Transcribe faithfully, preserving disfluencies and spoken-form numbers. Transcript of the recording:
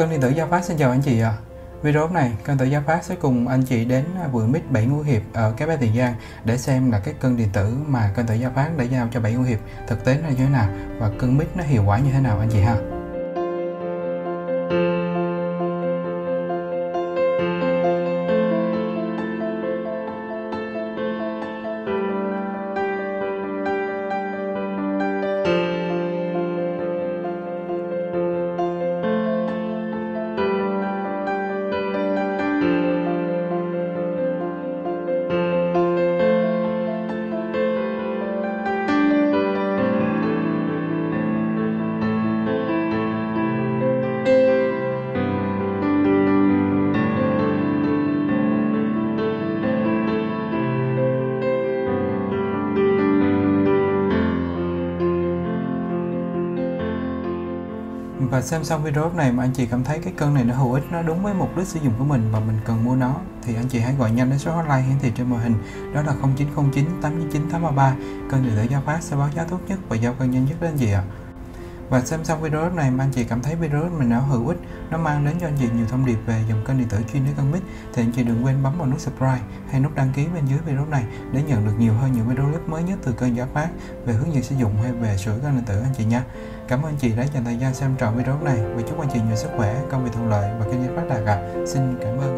Cân Điện Tử Gia Phát xin chào anh chị ạ. À. Video này, Cân Điện Tử Gia Phát sẽ cùng anh chị đến vườn mít Bảy Ngũ Hiệp ở Cái Bé Tiền Giang để xem là cái cân điện tử mà Cân Điện Tử Gia Phát đã giao cho Bảy Ngũ Hiệp thực tế nó như thế nào và cân mít nó hiệu quả như thế nào anh chị ha. Và xem xong video này mà anh chị cảm thấy cái cân này nó hữu ích, nó đúng với mục đích sử dụng của mình và mình cần mua nó thì anh chị hãy gọi nhanh đến số hotline hiển thị trên màn hình, đó là không chín không chín tám chín chín tám ba ba. Cân Điện Tử Gia Phát sẽ báo giá tốt nhất và giao cân nhanh nhất đến anh chị ạ. Và xem xong video này mà anh chị cảm thấy video mình nó hữu ích, nó mang đến cho anh chị nhiều thông điệp về dòng cân điện tử chuyên đến cân mít thì anh chị đừng quên bấm vào nút subscribe hay nút đăng ký bên dưới video này để nhận được nhiều hơn những video clip mới nhất từ Cân Gia Phát về hướng dẫn sử dụng hay về sửa cân điện tử anh chị nha. Cảm ơn anh chị đã dành thời gian xem trọn video này và chúc anh chị nhiều sức khỏe, công việc thuận lợi và kinh doanh phát đạt ạ. Xin cảm ơn.